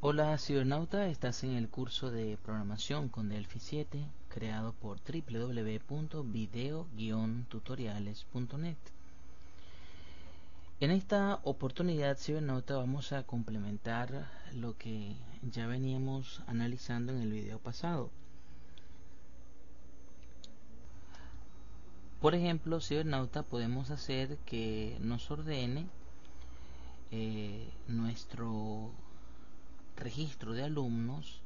Hola Cibernauta, estás en el curso de programación con Delphi 7 creado por www.video-tutoriales.net. En esta oportunidad Cibernauta vamos a complementar lo que ya veníamos analizando en el video pasado. Por ejemplo, Cibernauta, podemos hacer que nos ordene nuestro registro de alumnos,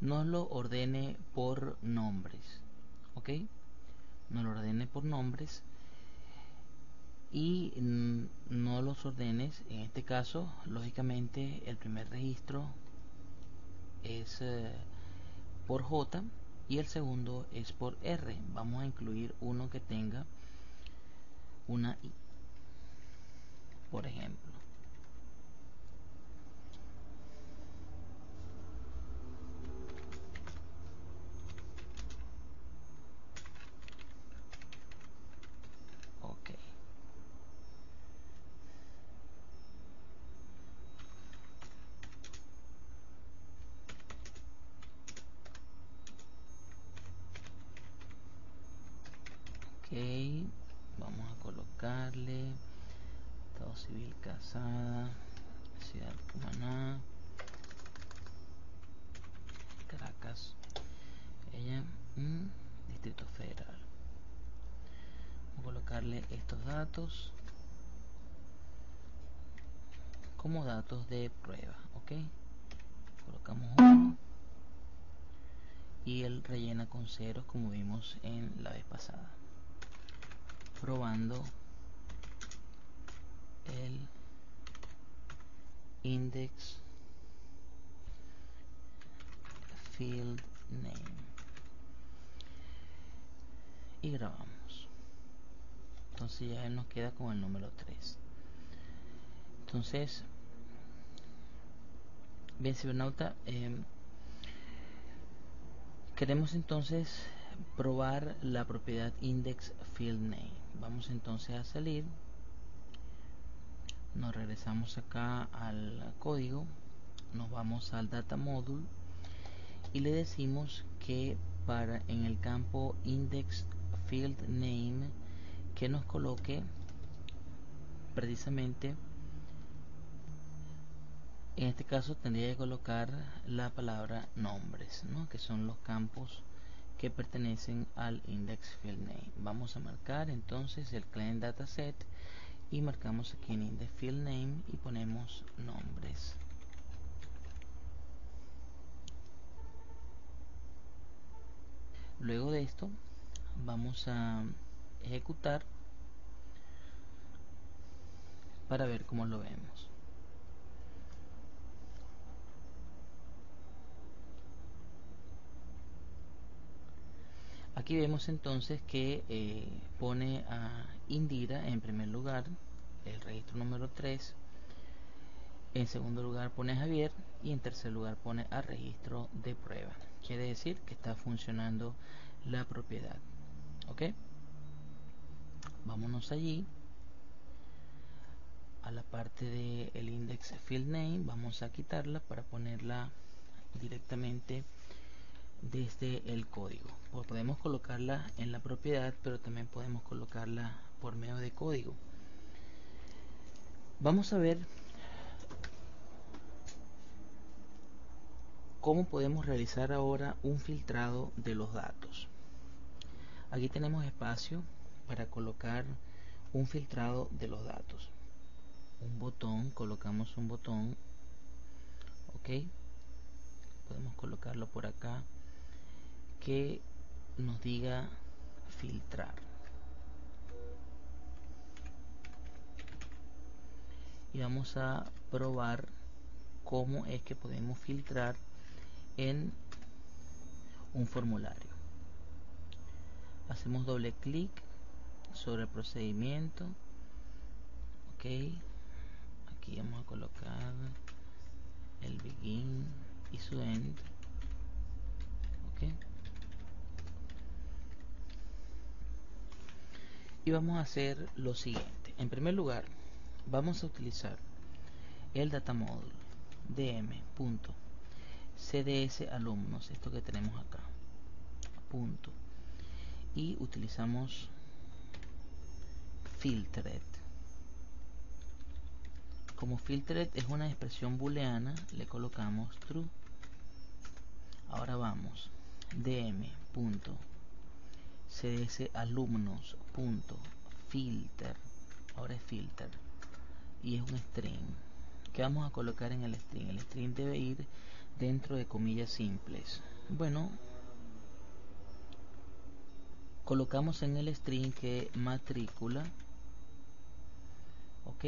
nos lo ordene por nombres, ¿ok? Nos lo ordene por nombres y no los ordenes, en este caso, lógicamente el primer registro es por J y el segundo es por R. Vamos a incluir uno que tenga una I, por ejemplo. Vamos a colocarle Estado Civil Casada, Ciudad Cumaná, Caracas, ella, Distrito Federal. Vamos a colocarle estos datos como datos de prueba, ¿ok? Colocamos uno y él rellena con ceros como vimos en la vez pasada, probando el index field name y grabamos. Entonces ya nos queda con el número 3. Entonces bien, Cibernauta, queremos entonces probar la propiedad index field name. Vamos entonces a salir, nos regresamos acá al código, nos vamos al data module y le decimos que para en el campo index field name que nos coloque precisamente, en este caso tendría que colocar la palabra nombres, ¿no? Que son los campos que pertenecen al index field name. Vamos a marcar entonces el client dataset y marcamos aquí en index field name y ponemos nombres. Luego de esto vamos a ejecutar para ver cómo lo vemos. Aquí vemos entonces que pone a Indira en primer lugar, el registro número 3, en segundo lugar pone a Javier y en tercer lugar pone a registro de prueba. Quiere decir que está funcionando la propiedad, ¿ok? Vámonos allí a la parte del index field name, vamos a quitarla para ponerla directamente desde el código. Podemos colocarla en la propiedad, pero también podemos colocarla por medio de código. Vamos a ver cómo podemos realizar ahora un filtrado de los datos. Aquí tenemos espacio para colocar un filtrado de los datos, un botón, colocamos un botón, ok, podemos colocarlo por acá que nos diga filtrar, y vamos a probar cómo es que podemos filtrar en un formulario. Hacemos doble clic sobre el procedimiento, ok, aquí vamos a colocar el begin y su end, ok, y vamos a hacer lo siguiente. En primer lugar vamos a utilizar el data module, dm.cdsAlumnos, esto que tenemos acá, punto, y utilizamos filtered. Como filtered es una expresión booleana, le colocamos true. Ahora vamos dm.cdsAlumnos.filter, ahora es filter y es un string. ¿Qué vamos a colocar en el string? El string debe ir dentro de comillas simples. Bueno, colocamos en el string que matrícula, ok,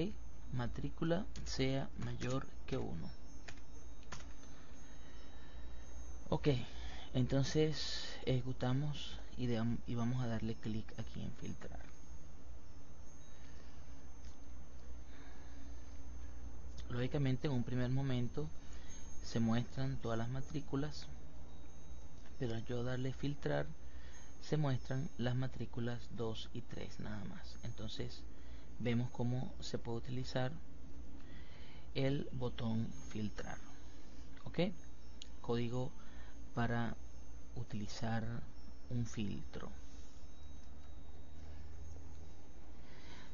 matrícula sea mayor que 1. Ok, entonces ejecutamos y vamos a darle clic aquí en filtrar. Lógicamente en un primer momento se muestran todas las matrículas, pero al yo darle filtrar se muestran las matrículas 2 y 3 nada más. Entonces vemos cómo se puede utilizar el botón filtrar. Ok, código para utilizar un filtro.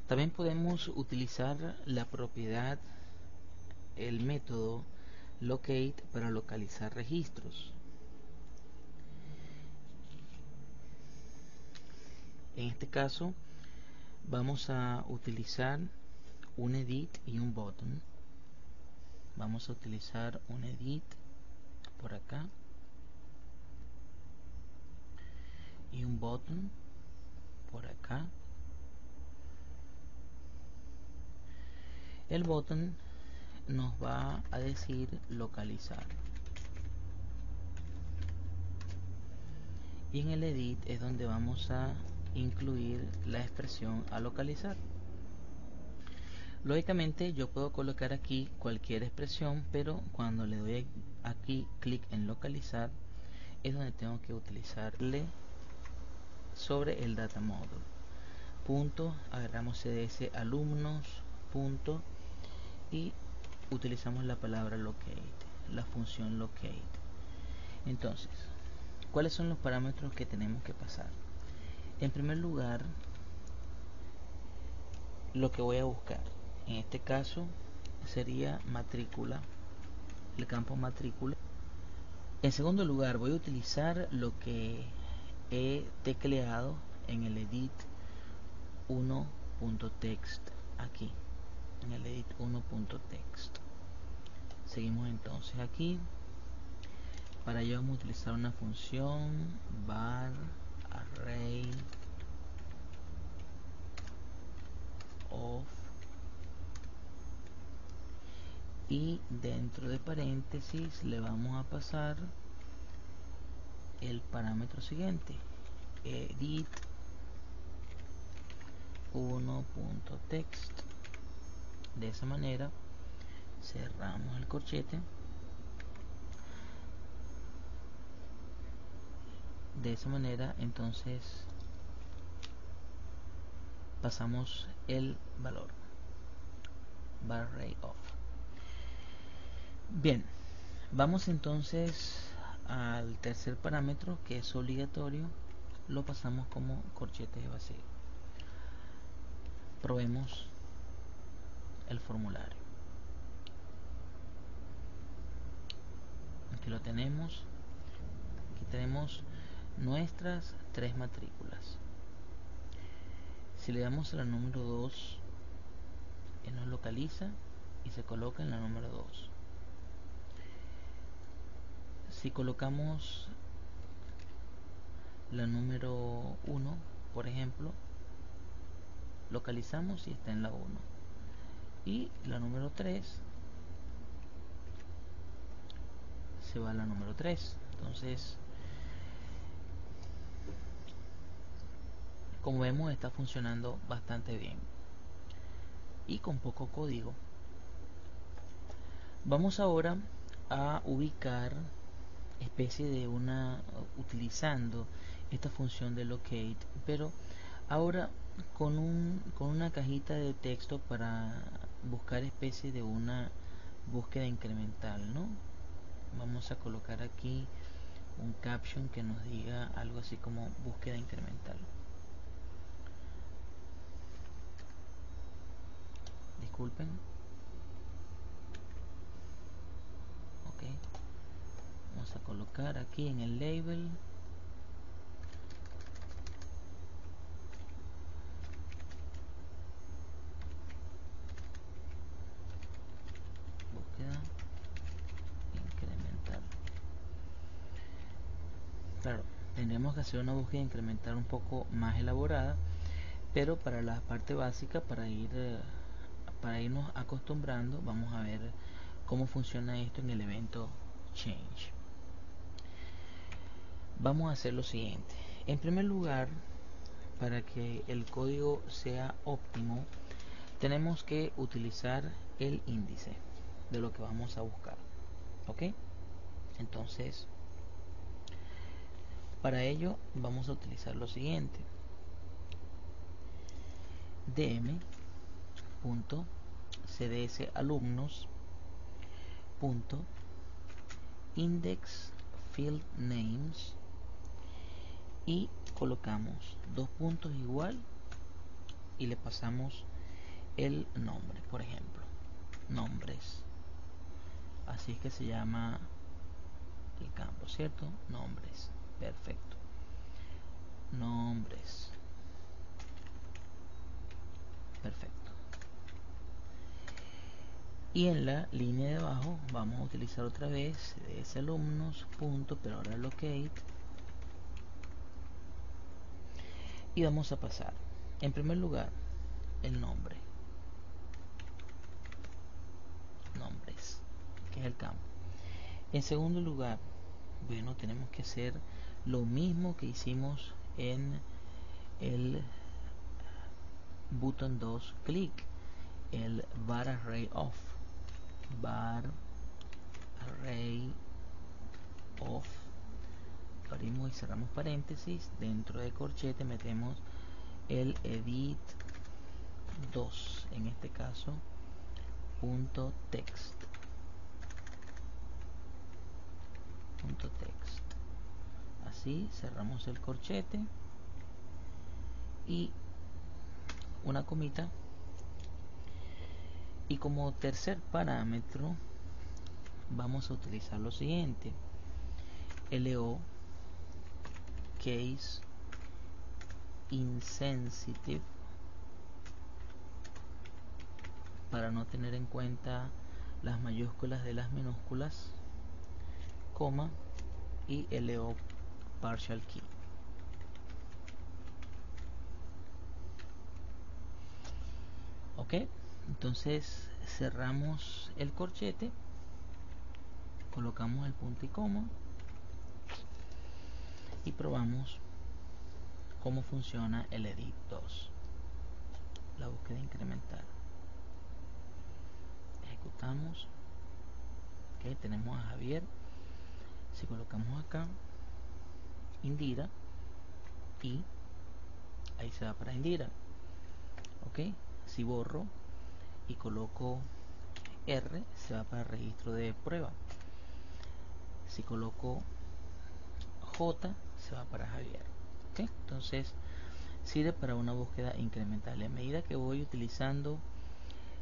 También podemos utilizar la propiedad, el método locate para localizar registros. En este caso vamos a utilizar un edit y un button. Vamos a utilizar un edit por acá y un button por acá. El button nos va a decir localizar, y en el edit es donde vamos a incluir la expresión a localizar. Lógicamente yo puedo colocar aquí cualquier expresión, pero cuando le doy aquí clic en localizar es donde tengo que utilizarle sobre el data module, punto, agarramos cdsAlumnos, punto, y utilizamos la palabra locate, la función locate. Entonces, ¿cuáles son los parámetros que tenemos que pasar? En primer lugar, lo que voy a buscar, en este caso sería matrícula, el campo matrícula. En segundo lugar, voy a utilizar lo que he tecleado en el edit1.text, aquí en el edit1.text. Seguimos entonces aquí. Para ello vamos a utilizar una función var array of, y dentro de paréntesis le vamos a pasar el parámetro siguiente, edit1.text. De esa manera cerramos el corchete. De esa manera entonces pasamos el valor var array of. Bien, vamos entonces al tercer parámetro, que es obligatorio, lo pasamos como corchete de vacío. Probemos el formulario. Aquí lo tenemos. Aquí tenemos nuestras 3 matrículas. Si le damos a la número 2, él nos localiza y se coloca en la número 2. Si colocamos la número 1, por ejemplo, localizamos y está en la 1. Y la número 3 se va a la número 3. Entonces, como vemos, está funcionando bastante bien y con poco código. Vamos ahora a ubicar especie de una, utilizando esta función de locate, pero ahora con una cajita de texto para buscar especie de una búsqueda incremental, ¿no? Vamos a colocar aquí un caption que nos diga algo así como búsqueda incremental. Disculpen. Ok, vamos a colocar aquí en el label búsqueda incremental. Claro, tendremos que hacer una búsqueda incremental un poco más elaborada, pero para la parte básica, para irnos acostumbrando, vamos a ver cómo funciona esto en el evento change. Vamos a hacer lo siguiente. En primer lugar, para que el código sea óptimo, tenemos que utilizar el índice de lo que vamos a buscar, ¿ok? Entonces, para ello vamos a utilizar lo siguiente: dm.cdsAlumnos.index field names, y colocamos 2 puntos igual y le pasamos el nombre, por ejemplo, nombres. Así es que se llama el campo, ¿cierto? Nombres. Perfecto. Nombres. Perfecto. Y en la línea de abajo vamos a utilizar otra vez cdsAlumnos, pero ahora locate, y vamos a pasar en primer lugar el nombre, nombres, que es el campo. En segundo lugar, bueno, tenemos que hacer lo mismo que hicimos en el botón 2 clic, el var array of, abrimos y cerramos paréntesis, dentro de corchete metemos el edit1, en este caso .text, así cerramos el corchete y una comita, y como tercer parámetro vamos a utilizar lo siguiente: LO case insensitive, para no tener en cuenta las mayúsculas de las minúsculas, coma, y LO partial key. Ok, entonces cerramos el corchete, colocamos el punto y coma y probamos cómo funciona el edit2, la búsqueda incremental. Ejecutamos. Ok, tenemos a Javier. Si colocamos acá Indira, y ahí se va para Indira. Ok, si borro y coloco R, se va para registro de prueba. Si coloco J, se va para Javier. ¿Okay? Entonces sirve para una búsqueda incremental. A medida que voy utilizando,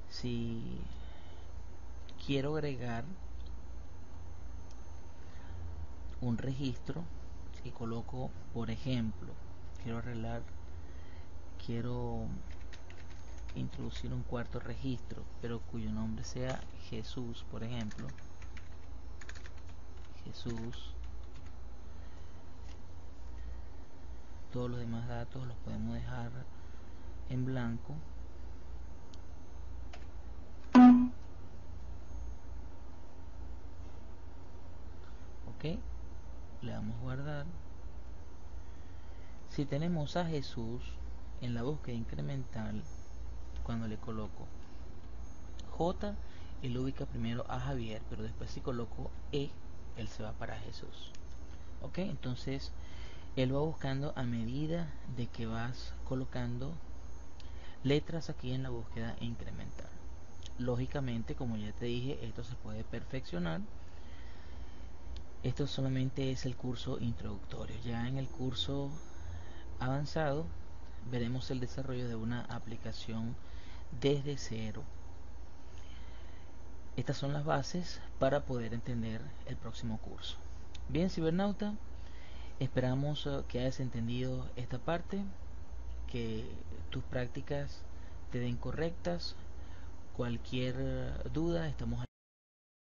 si quiero agregar un registro y coloco, por ejemplo, quiero introducir un cuarto registro, pero cuyo nombre sea Jesús, por ejemplo, Jesús, todos los demás datos los podemos dejar en blanco. Ok, le damos guardar. Si tenemos a Jesús en la búsqueda incremental, cuando le coloco J, él ubica primero a Javier, pero después si coloco E, él se va para Jesús. Ok, entonces él va buscando a medida de que vas colocando letras aquí en la búsqueda incremental. Lógicamente, como ya te dije, esto se puede perfeccionar. Esto solamente es el curso introductorio. Ya en el curso avanzado veremos el desarrollo de una aplicación desde cero. Estas son las bases para poder entender el próximo curso. Bien, Cibernauta, esperamos que hayas entendido esta parte, que tus prácticas te den correctas. Cualquier duda, estamos